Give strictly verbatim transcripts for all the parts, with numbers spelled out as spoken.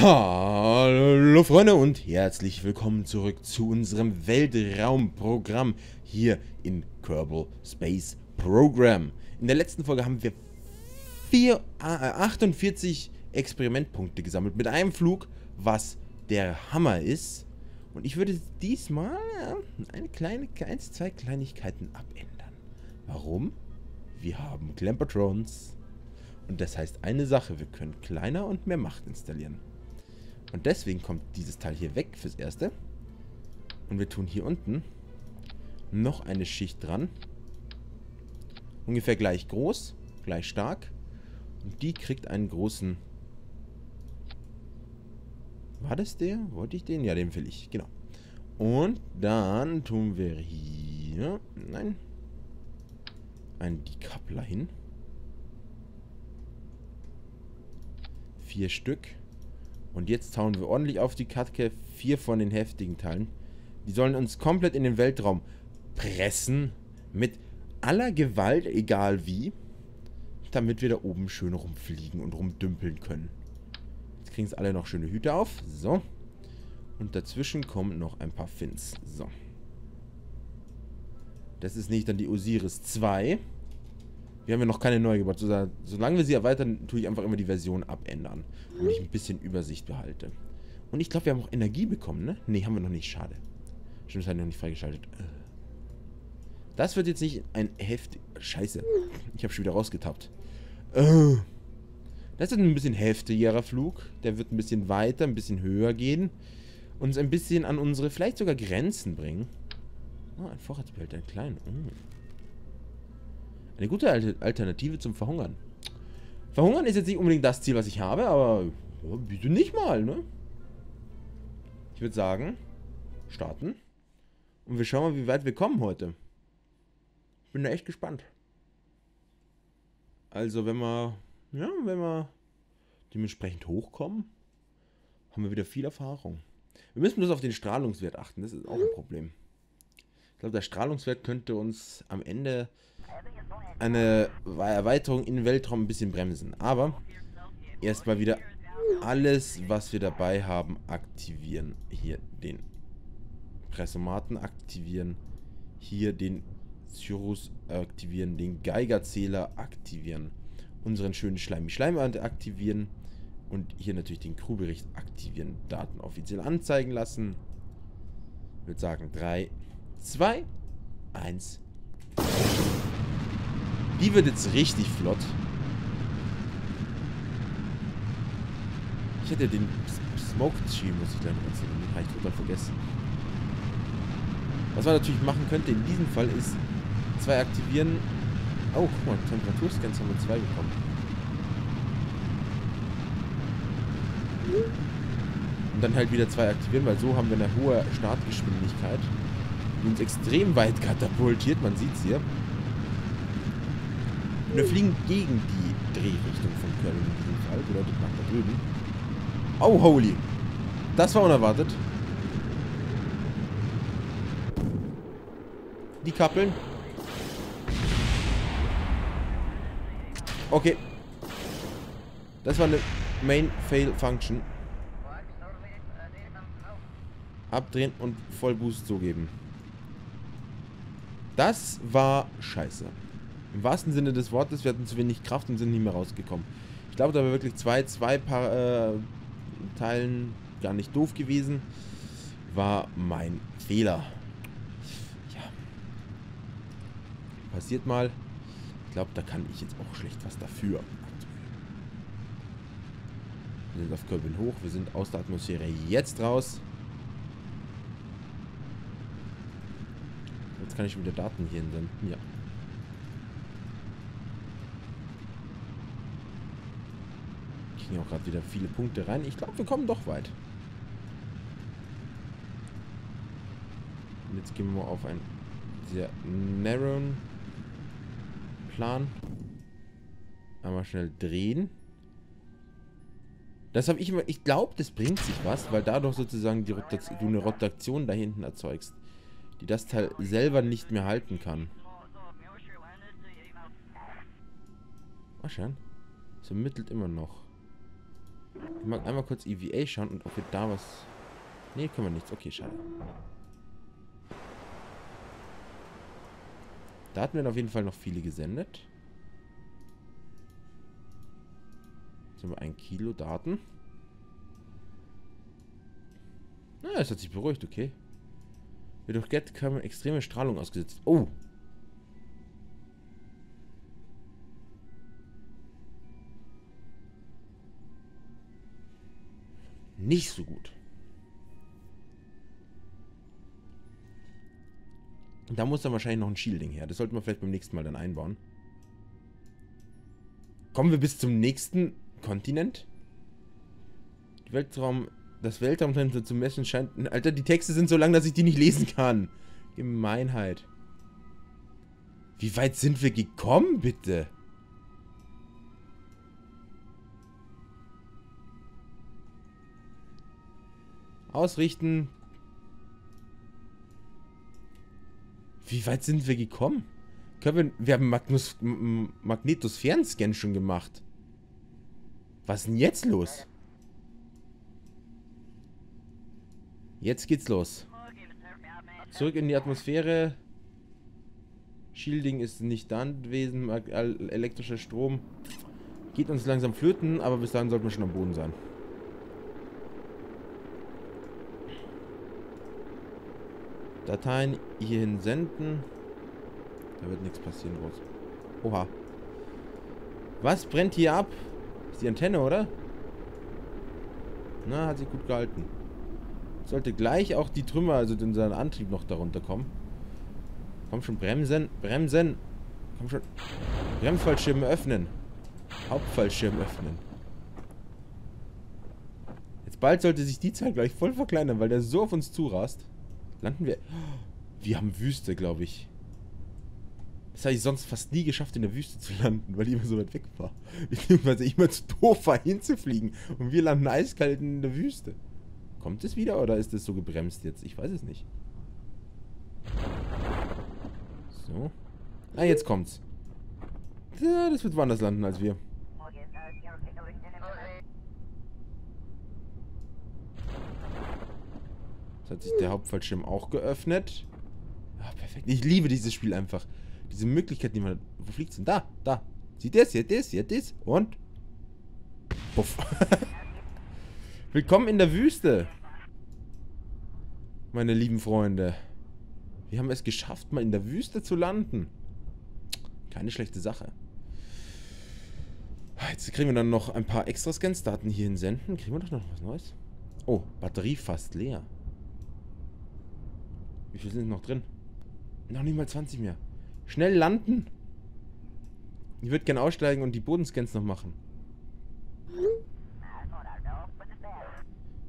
Hallo Freunde und herzlich willkommen zurück zu unserem Weltraumprogramm hier in Kerbal Space Program. In der letzten Folge haben wir vier, äh, achtundvierzig Experimentpunkte gesammelt mit einem Flug, was der Hammer ist. Und ich würde diesmal eine kleine, eins, zwei Kleinigkeiten abändern. Warum? Wir haben Clampatron. Und das heißt eine Sache, wir können kleiner und mehr Macht installieren. Und deswegen kommt dieses Teil hier weg fürs Erste. Und wir tun hier unten noch eine Schicht dran. Ungefähr gleich groß, gleich stark. Und die kriegt einen großen... War das der? Wollte ich den? Ja, den will ich. Genau. Und dann tun wir hier... Nein. Einen Decoupler hin. Vier Stück. Und jetzt hauen wir ordentlich auf die Kacke. Vier von den heftigen Teilen. Die sollen uns komplett in den Weltraum pressen. Mit aller Gewalt, egal wie. Damit wir da oben schön rumfliegen und rumdümpeln können. Jetzt kriegen es alle noch schöne Hüte auf. So. Und dazwischen kommen noch ein paar Fins. So. Das ist nicht dann die Osiris zwei. Wir haben ja noch keine neu gebaut. Solange wir sie erweitern, tue ich einfach immer die Version abändern. Damit ich ein bisschen Übersicht behalte. Und ich glaube, wir haben auch Energie bekommen, ne? Ne, haben wir noch nicht. Schade. Stimmt, das hat noch nicht freigeschaltet. Das wird jetzt nicht ein heftig... Scheiße. Ich habe schon wieder rausgetappt. Das wird ein bisschen heftigerer Flug. Der wird ein bisschen weiter, ein bisschen höher gehen. Uns ein bisschen an unsere, vielleicht sogar Grenzen bringen. Oh, ein Vorratsbehälter, ein kleiner. Oh. Eine gute Alternative zum Verhungern. Verhungern ist jetzt nicht unbedingt das Ziel, was ich habe, aber ja, bitte nicht mal, ne? Ich würde sagen, starten. Und wir schauen mal, wie weit wir kommen heute. Ich bin da echt gespannt. Also, wenn wir, ja, wenn wir dementsprechend hochkommen, haben wir wieder viel Erfahrung. Wir müssen bloß auf den Strahlungswert achten, das ist auch ein Problem. Ich glaube, der Strahlungswert könnte uns am Ende eine Erweiterung in den Weltraum ein bisschen bremsen. Aber erstmal wieder alles, was wir dabei haben, aktivieren. Hier den Pressomaten aktivieren. Hier den Zyrus aktivieren. Den Geigerzähler aktivieren. Unseren schönen Schleim-Schleim aktivieren. Und hier natürlich den Crewbericht aktivieren. Daten offiziell anzeigen lassen. Ich würde sagen drei, zwei, eins. Die wird jetzt richtig flott. Ich hätte den Smoke-Tree, muss ich gleich noch erzählen. Den habe ich total vergessen. Was man natürlich machen könnte in diesem Fall ist, zwei aktivieren. Oh, guck mal, Temperaturscans haben wir zwei bekommen. Und dann halt wieder zwei aktivieren, weil so haben wir eine hohe Startgeschwindigkeit. Die uns extrem weit katapultiert, man sieht es hier. Und wir fliegen gegen die Drehrichtung von Köln in diesem Fall. Bedeutet nach da drüben. Oh, holy. Das war unerwartet. Die kappeln. Okay. Das war eine Main-Fail-Function. Abdrehen und Vollboost so geben. Das war scheiße. Im wahrsten Sinne des Wortes, wir hatten zu wenig Kraft und sind nicht mehr rausgekommen. Ich glaube, da wäre wirklich zwei, zwei paar, äh, Teilen gar nicht doof gewesen. War mein Fehler. Ja. Passiert mal. Ich glaube, da kann ich jetzt auch schlecht was dafür. Wir sind auf Kerbin hoch. Wir sind aus der Atmosphäre jetzt raus. Jetzt kann ich wieder Daten hier hinsenden. Ja. Hier auch gerade wieder viele Punkte rein. Ich glaube, wir kommen doch weit. Und jetzt gehen wir auf einen sehr narrowen Plan. Einmal schnell drehen. Das habe ich immer. Ich glaube, das bringt sich was, weil dadurch sozusagen die Rotation, du eine Rotation da hinten erzeugst, die das Teil selber nicht mehr halten kann. Ach schön. Es ermittelt immer noch. Ich mag einmal kurz E V A schauen und ob wir da was... Ne, können wir nichts. Okay, schade. Da hatten wir auf jeden Fall noch viele gesendet. Jetzt haben wir ein Kilo Daten. Na, ah, es hat sich beruhigt, okay. Wir durch Get kamen extreme Strahlung ausgesetzt. Oh! Nicht so gut. Da muss dann wahrscheinlich noch ein Shielding her. Das sollten wir vielleicht beim nächsten Mal dann einbauen. Kommen wir bis zum nächsten Kontinent? Die Weltraum... Das Weltraumtemperatur zu messen scheint... Alter, die Texte sind so lang, dass ich die nicht lesen kann. Gemeinheit. Wie weit sind wir gekommen, bitte? Ausrichten. Wie weit sind wir gekommen? Können wir, wir haben Magnus, Magnetosphärenscan schon gemacht. Was ist denn jetzt los? Jetzt geht's los. Zurück in die Atmosphäre. Shielding ist nicht da gewesen. Elektrischer Strom geht uns langsam flöten, aber bis dahin sollten wir schon am Boden sein. Dateien hierhin senden. Da wird nichts passieren groß. Oha. Was brennt hier ab? Ist die Antenne, oder? Na, hat sich gut gehalten. Sollte gleich auch die Trümmer, also unseren Antrieb noch darunter kommen. Komm schon, bremsen, bremsen. Komm schon. Bremsfallschirm öffnen. Hauptfallschirm öffnen. Jetzt bald sollte sich die Zahl gleich voll verkleinern, weil der so auf uns zurast. Landen wir... Wir haben Wüste, glaube ich. Das habe ich sonst fast nie geschafft, in der Wüste zu landen, weil ich immer so weit weg war. Beziehungsweise ich immer zu doof war, hinzufliegen. Und wir landen eiskalt in der Wüste. Kommt es wieder oder ist es so gebremst jetzt? Ich weiß es nicht. So. Ah, jetzt kommt's. Ja, das wird woanders landen als wir. Jetzt hat sich der Hauptfallschirm auch geöffnet. Ah, perfekt. Ich liebe dieses Spiel einfach. Diese Möglichkeit, die man hat. Wo fliegt's denn? Da, da. Sieht das, jetzt das, jetzt das. Und. Puff. Willkommen in der Wüste, meine lieben Freunde. Wir haben es geschafft, mal in der Wüste zu landen. Keine schlechte Sache. Jetzt kriegen wir dann noch ein paar extra Scans-Daten hier hin senden. Kriegen wir doch noch was Neues? Oh, Batterie fast leer. Wie viel sind noch drin? Noch nicht mal zwanzig mehr. Schnell landen. Ich würde gerne aussteigen und die Bodenscans noch machen.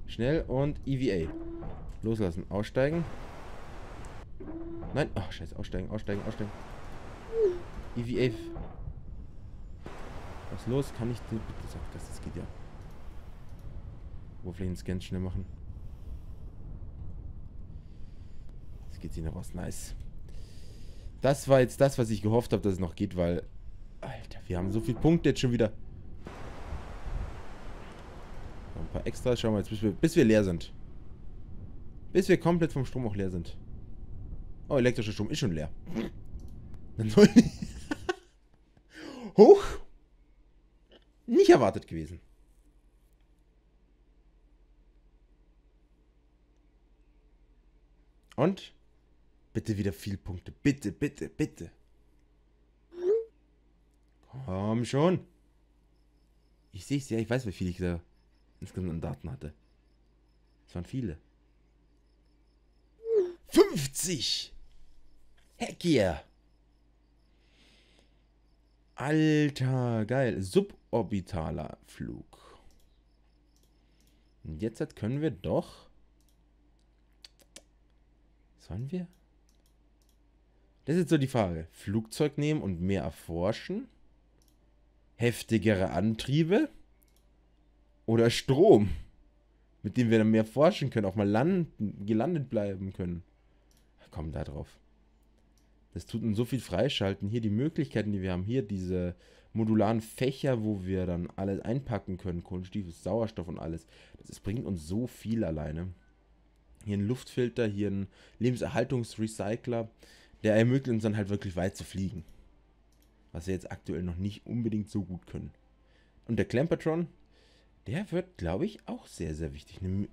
Schnell und E V A. Loslassen. Aussteigen. Nein. Ach, scheiße. Aussteigen, aussteigen, aussteigen. E V A. Was ist los? Kann ich den... Bitte sag das. Das geht ja. Oberflächenscan schnell machen. Jetzt geht sie noch raus. Nice. Das war jetzt das, was ich gehofft habe, dass es noch geht, weil... Alter, wir haben so viele Punkte jetzt schon wieder... Ein paar Extras, schauen wir jetzt, bis wir, bis wir leer sind. Bis wir komplett vom Strom auch leer sind. Oh, elektrischer Strom ist schon leer. Hoch! Nicht erwartet gewesen. Und? Bitte wieder viel Punkte. Bitte, bitte, bitte. Komm schon. Ich sehe es ja, ich weiß, wie viel ich da... insgesamt an Daten hatte. Das waren viele. fünfzig! Heck yeah! Alter, geil. Suborbitaler Flug. Und jetzt halt können wir doch... Sollen wir? Das ist jetzt so die Frage. Flugzeug nehmen und mehr erforschen? Heftigere Antriebe? Oder Strom, mit dem wir dann mehr forschen können, auch mal landen, gelandet bleiben können. Komm da drauf. Das tut uns so viel freischalten. Hier die Möglichkeiten, die wir haben. Hier diese modularen Fächer, wo wir dann alles einpacken können, Kohlenstoff, Sauerstoff und alles. Das ist, bringt uns so viel alleine. Hier ein Luftfilter, hier ein Lebenserhaltungsrecycler, der ermöglicht uns dann halt wirklich weit zu fliegen. Was wir jetzt aktuell noch nicht unbedingt so gut können. Und der Clampatron, der wird, glaube ich, auch sehr, sehr wichtig. Eine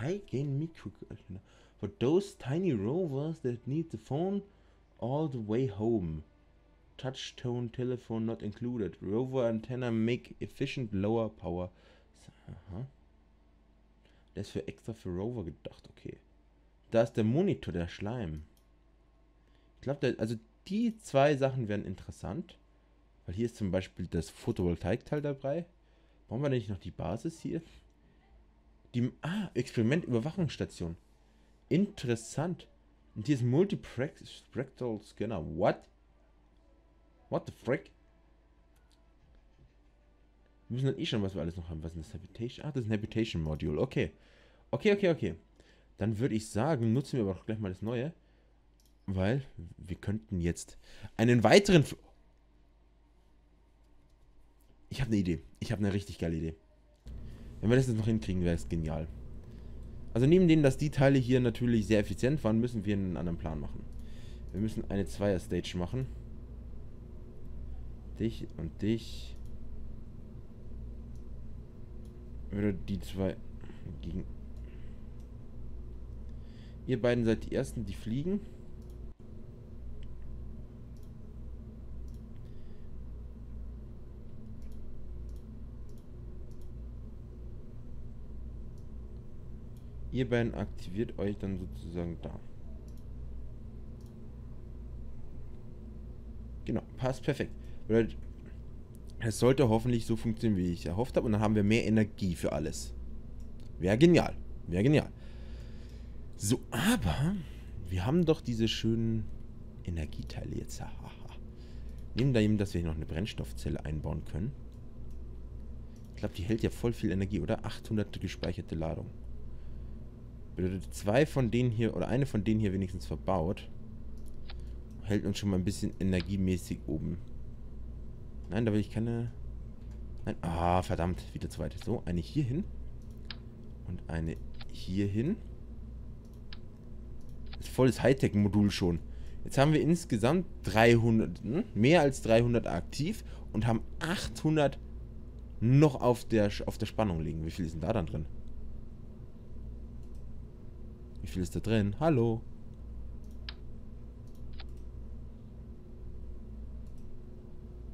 High-Gain-Micro... For those tiny rovers that need the phone all the way home. Touchtone telephone not included. Rover-Antenna make efficient lower power. Aha. Der ist für extra für Rover gedacht, okay. Da ist der Monitor, der Schleim. Ich glaube, also die zwei Sachen wären interessant. Weil hier ist zum Beispiel das Photovoltaikteil dabei. Brauchen wir nicht noch die Basis hier? Die, ah, Experimentüberwachungsstation. Interessant. Und hier ist Multi-Practical Scanner. What? What the frick? Wir müssen dann eh schon, was wir alles noch haben. Was ist das Habitation? Ah, das ist ein Habitation-Module. Okay. Okay, okay, okay. Dann würde ich sagen, nutzen wir aber auch gleich mal das Neue. Weil wir könnten jetzt einen weiteren... Fl Ich habe eine Idee. Ich habe eine richtig geile Idee. Wenn wir das jetzt noch hinkriegen, wäre es genial. Also neben dem, dass die Teile hier natürlich sehr effizient waren, müssen wir einen anderen Plan machen. Wir müssen eine Zweier-Stage machen. Dich und dich. Oder die zwei gegen... Ihr beiden seid die Ersten, die fliegen. Ihr beiden aktiviert euch dann sozusagen da. Genau, passt perfekt. Es sollte hoffentlich so funktionieren, wie ich erhofft habe. Und dann haben wir mehr Energie für alles. Wäre genial. Wäre genial. So, aber wir haben doch diese schönen Energieteile jetzt. Nehmen da eben, dass wir hier noch eine Brennstoffzelle einbauen können. Ich glaube, die hält ja voll viel Energie, oder? achthundert gespeicherte Ladung. Bedeutet, zwei von denen hier, oder eine von denen hier wenigstens verbaut, hält uns schon mal ein bisschen energiemäßig oben. Nein, da will ich keine... Nein, ah, verdammt, wieder zweite. So, eine hier hin. Und eine hier hin. Das ist volles Hightech-Modul schon. Jetzt haben wir insgesamt dreihundert, mehr als dreihundert aktiv und haben achthundert noch auf der, auf der Spannung liegen. Wie viel ist denn da dann drin? Wie viel ist da drin? Hallo?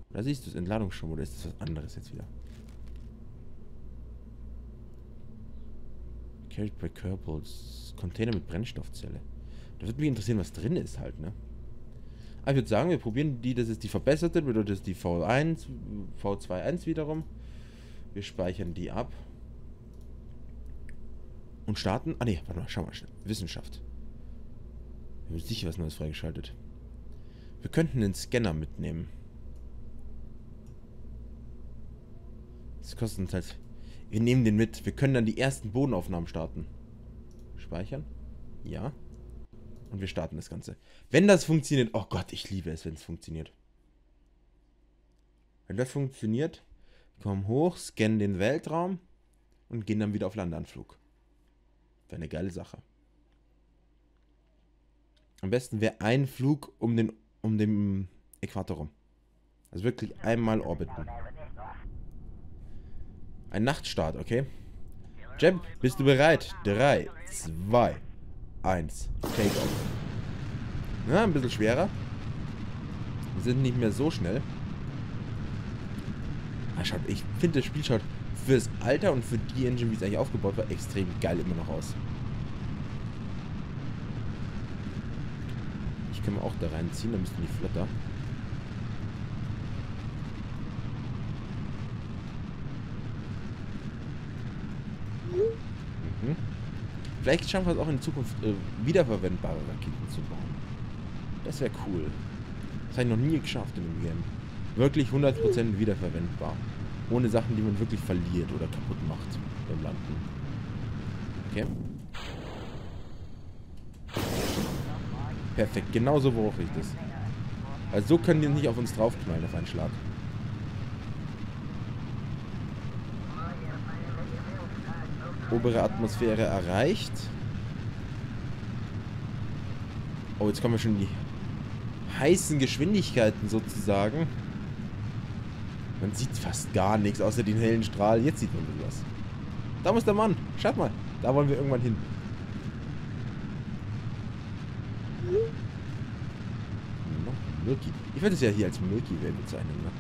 Da siehst du das Entladungsschirm, oder ist das was anderes jetzt wieder? Carried by Kerbal. Container mit Brennstoffzelle. Da würde mich interessieren, was drin ist halt, ne? Aber ich würde sagen, wir probieren die, das ist die verbesserte, bedeutet das ist die V eins, V zwei eins wiederum. Wir speichern die ab. Und starten. Ah ne, warte mal, schau mal. Wissenschaft. Wir haben sicher was Neues freigeschaltet. Wir könnten den Scanner mitnehmen. Das kostet uns halt. Wir nehmen den mit. Wir können dann die ersten Bodenaufnahmen starten. Speichern. Ja. Und wir starten das Ganze. Wenn das funktioniert. Oh Gott, ich liebe es, wenn es funktioniert. Wenn das funktioniert, kommen hoch, scannen den Weltraum und gehen dann wieder auf Landeanflug. Wäre eine geile Sache. Am besten wäre ein Flug um den um den Äquator rum. Also wirklich einmal orbiten. Ein Nachtstart, okay? Jeb, bist du bereit? drei, zwei, eins, take off. Na, ein bisschen schwerer. Wir sind nicht mehr so schnell. Ah, schaut, ich finde das Spiel schaut... Für das Alter und für die Engine, wie es eigentlich aufgebaut war, extrem geil immer noch aus. Ich kann mir auch da reinziehen, da müssten die Flotter. Mhm. Vielleicht schaffen wir es auch in Zukunft, äh, wiederverwendbare Raketen zu bauen. Das wäre cool. Das habe ich noch nie geschafft in dem Game. Wirklich hundert Prozent wiederverwendbar. Ohne Sachen, die man wirklich verliert oder kaputt macht beim Landen. Okay. Perfekt, genauso brauche ich das. Also so können die nicht auf uns draufknallen auf einen Schlag. obere Atmosphäre erreicht. Oh, jetzt kommen wir schon in die heißen Geschwindigkeiten sozusagen. Man sieht fast gar nichts außer den hellen Strahl. Jetzt sieht man was. Da muss der Mann. Schaut mal. Da wollen wir irgendwann hin. Milky. Ich werde es ja hier als Milky Way bezeichnen. Ne?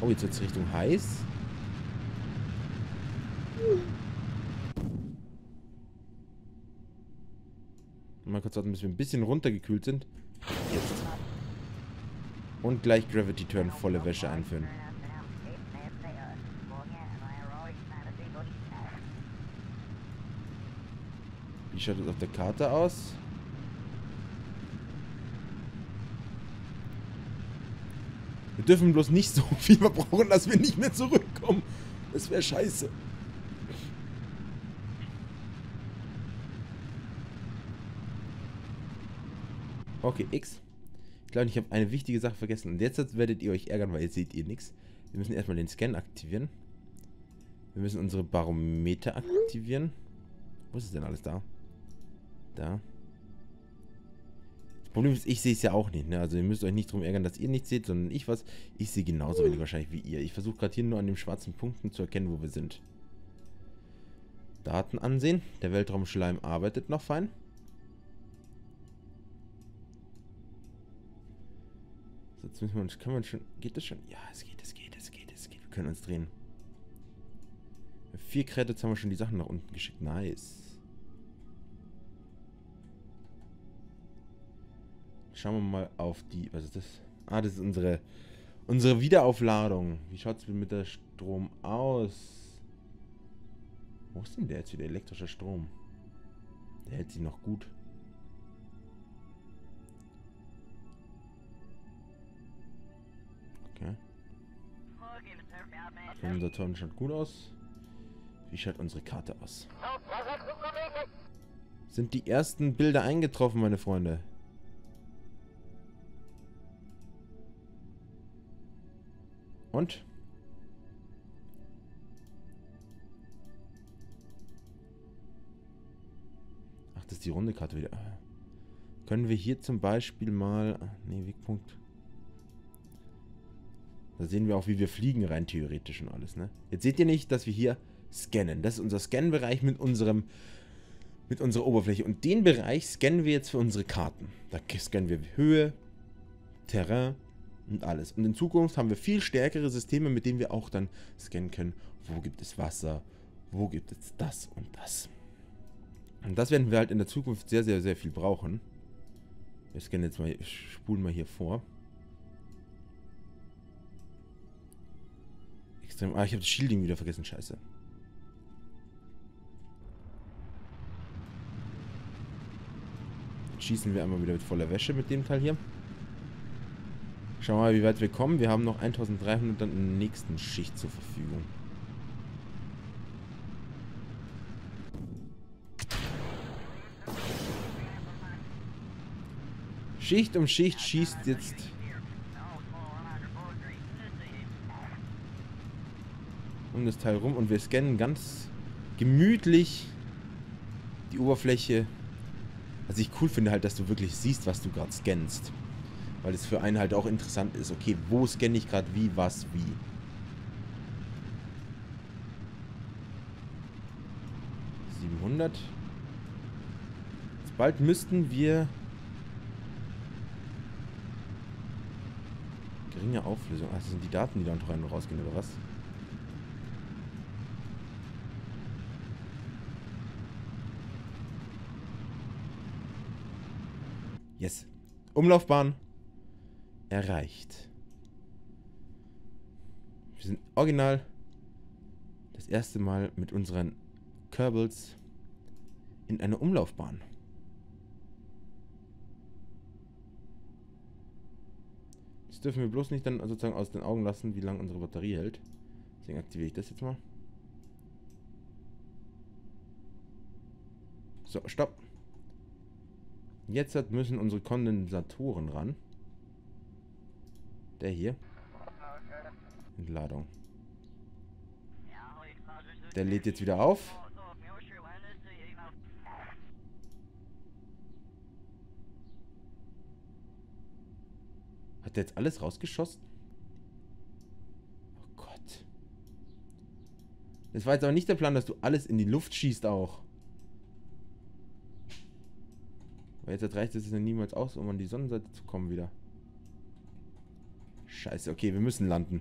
Oh, jetzt wird es Richtung heiß. Mal kurz warten, bis wir ein bisschen runtergekühlt sind. Jetzt. Und gleich Gravity Turn volle Wäsche einführen. Wie schaut es auf der Karte aus? Wir dürfen bloß nicht so viel verbrauchen, dass wir nicht mehr zurückkommen. Das wäre scheiße. Okay, X. Ich glaube, ich habe eine wichtige Sache vergessen. Und jetzt werdet ihr euch ärgern, weil jetzt seht ihr nichts. Wir müssen erstmal den Scan aktivieren. Wir müssen unsere Barometer aktivieren. Wo ist es denn alles da? Da. Das Problem ist, ich sehe es ja auch nicht. Ne? Also ihr müsst euch nicht darum ärgern, dass ihr nichts seht, sondern ich was. Ich sehe genauso wenig wahrscheinlich wie ihr. Ich versuche gerade hier nur an den schwarzen Punkten zu erkennen, wo wir sind. Daten ansehen. Der Weltraumschleim arbeitet noch fein. Jetzt müssen wir uns, kann man schon, geht das schon? Ja, es geht, es geht, es geht, es geht. Wir können uns drehen. Mit vier Credits haben wir schon die Sachen nach unten geschickt. Nice. Schauen wir mal auf die, was ist das? Ah, das ist unsere, unsere Wiederaufladung. Wie schaut es mit der Strom aus? Wo ist denn der jetzt wieder elektrischer Strom? Der hält sich noch gut. Unser Turn schaut gut aus. Wie schaut unsere Karte aus? Sind die ersten Bilder eingetroffen, meine Freunde? Und? Ach, das ist die runde Karte wieder. Können wir hier zum Beispiel mal... Ne, Wegpunkt... Da sehen wir auch, wie wir fliegen, rein theoretisch und alles, ne? Jetzt seht ihr nicht, dass wir hier scannen. Das ist unser Scan-Bereich mit unserem, mit unserer Oberfläche. Und den Bereich scannen wir jetzt für unsere Karten. Da scannen wir Höhe, Terrain und alles. Und in Zukunft haben wir viel stärkere Systeme, mit denen wir auch dann scannen können. Wo gibt es Wasser? Wo gibt es das und das? Und das werden wir halt in der Zukunft sehr, sehr, sehr viel brauchen. Wir scannen jetzt mal, spulen mal hier vor. Ah, ich habe das Shielding wieder vergessen, scheiße. Jetzt schießen wir einmal wieder mit voller Wäsche mit dem Teil hier. Schauen wir mal, wie weit wir kommen. Wir haben noch eintausenddreihundert dann in der nächsten Schicht zur Verfügung. Schicht um Schicht schießt jetzt... um das Teil rum und wir scannen ganz gemütlich die Oberfläche. Was ich cool finde halt, dass du wirklich siehst, was du gerade scannst. Weil es für einen halt auch interessant ist. Okay, wo scanne ich gerade wie, was, wie. siebenhundert. Jetzt bald müssten wir... Geringe Auflösung. Ach, das sind die Daten, die da rein und rausgehen, oder was? Yes. Umlaufbahn erreicht. Wir sind original das erste Mal mit unseren Kerbals in einer Umlaufbahn. Das dürfen wir bloß nicht dann sozusagen aus den Augen lassen, wie lange unsere Batterie hält. Deswegen aktiviere ich das jetzt mal. So, stopp. Jetzt müssen unsere Kondensatoren ran. Der hier. Entladung. Der lädt jetzt wieder auf. Hat der jetzt alles rausgeschossen? Oh Gott. Das war jetzt auch nicht der Plan, dass du alles in die Luft schießt auch. Weil jetzt reicht es ja niemals aus, um an die Sonnenseite zu kommen wieder. Scheiße, okay, wir müssen landen.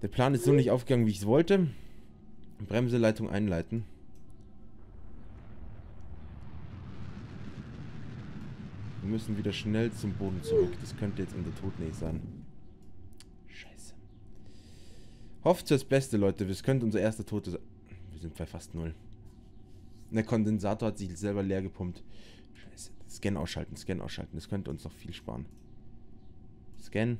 Der Plan ist so nicht aufgegangen, wie ich es wollte. Bremseleitung einleiten. Wir müssen wieder schnell zum Boden zurück. Das könnte jetzt unser Todnähe sein. Scheiße. Hofft fürs Beste, Leute. Das könnte unser erster Tod sein. Wir sind bei fast null. Der Kondensator hat sich selber leer gepumpt. Scheiße. Scan ausschalten, Scan ausschalten. Das könnte uns noch viel sparen. Scan.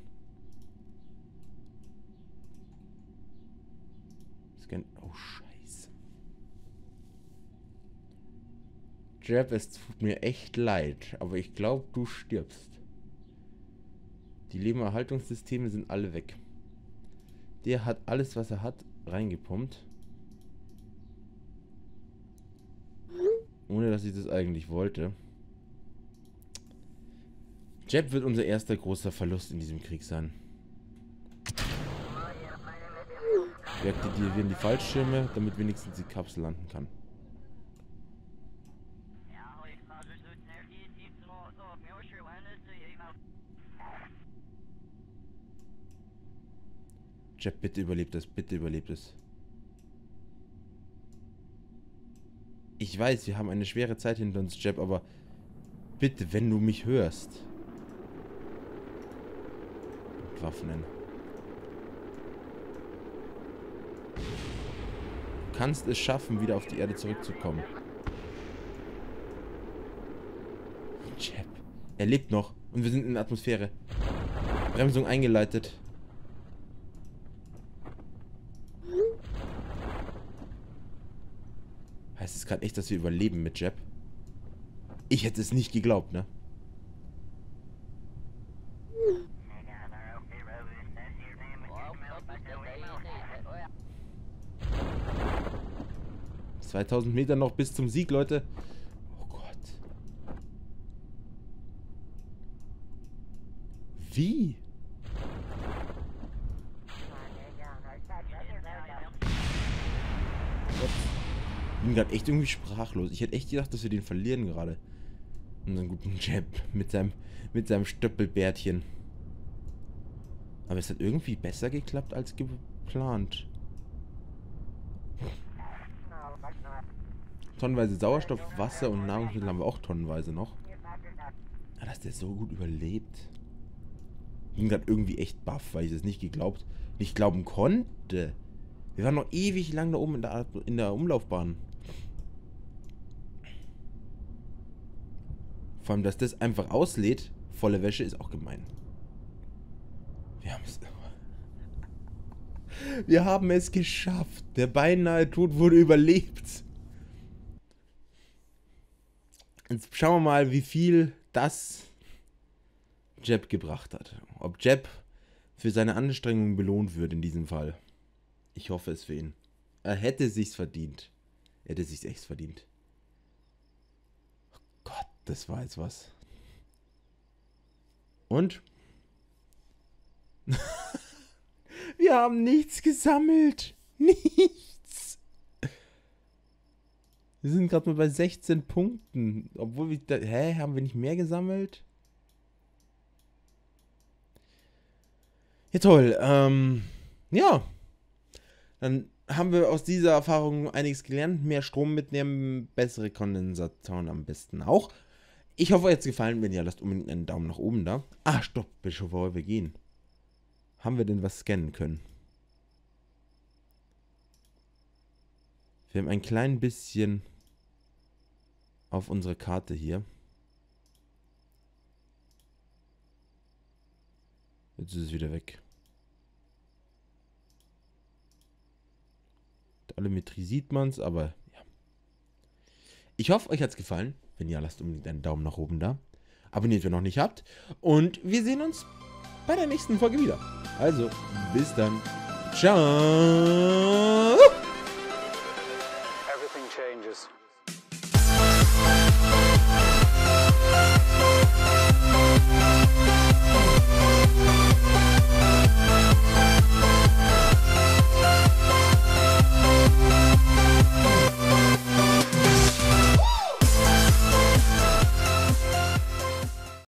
Scan. Oh, Scheiße. Jeb, es tut mir echt leid, aber ich glaube, du stirbst. Die Lebenserhaltungssysteme sind alle weg. Der hat alles, was er hat, reingepumpt. Ohne, dass ich das eigentlich wollte. Jeb wird unser erster großer Verlust in diesem Krieg sein. Wir aktivieren die Fallschirme, damit wenigstens die Kapsel landen kann. Jeb, bitte überlebt es, bitte überlebt es. Ich weiß, wir haben eine schwere Zeit hinter uns, Jeb, aber bitte, wenn du mich hörst... Waffen. Du kannst es schaffen, wieder auf die Erde zurückzukommen. Jeb. Er lebt noch. Und wir sind in der Atmosphäre. Bremsung eingeleitet. Heißt es gerade echt, dass wir überleben mit Jeb? Ich hätte es nicht geglaubt, ne? zweitausend Meter noch bis zum Sieg, Leute. Oh Gott. Wie? Ich bin gerade echt irgendwie sprachlos. Ich hätte echt gedacht, dass wir den verlieren gerade. Unseren guten Jeb mit seinem, mit seinem Stöppelbärtchen. Aber es hat irgendwie besser geklappt als geplant. Tonnenweise Sauerstoff, Wasser und Nahrungsmittel haben wir auch tonnenweise noch. Ja, dass der so gut überlebt. Ich bin gerade irgendwie echt baff, weil ich es nicht geglaubt, nicht glauben konnte. Wir waren noch ewig lang da oben in der, in der Umlaufbahn. Vor allem, dass das einfach auslädt, volle Wäsche, ist auch gemein. Wir haben es... Wir haben es geschafft. Der beinahe Tod wurde überlebt. Jetzt schauen wir mal, wie viel das Jeb gebracht hat. Ob Jeb für seine Anstrengungen belohnt wird in diesem Fall. Ich hoffe es für ihn. Er hätte sich's verdient. Er hätte sich's echt verdient. Oh Gott, das war jetzt was. Und? Wir haben nichts gesammelt. Nichts. Wir sind gerade mal bei sechzehn Punkten. Obwohl wir... Da, hä? Haben wir nicht mehr gesammelt? Ja, toll. Ähm, ja. Dann haben wir aus dieser Erfahrung einiges gelernt. Mehr Strom mitnehmen, bessere Kondensatoren am besten auch. Ich hoffe, euch hat es gefallen. Wenn ja, lasst unbedingt einen Daumen nach oben da. Ah, stopp, bevor wir gehen. Haben wir denn was scannen können? Wir haben ein klein bisschen auf unserer Karte hier. Jetzt ist es wieder weg. Mit Allometrie sieht man es, aber ja. Ich hoffe, euch hat es gefallen. Wenn ja, lasst unbedingt einen Daumen nach oben da. Abonniert, wenn ihr noch nicht habt. Und wir sehen uns bei der nächsten Folge wieder. Also, bis dann. Ciao. nothing changes.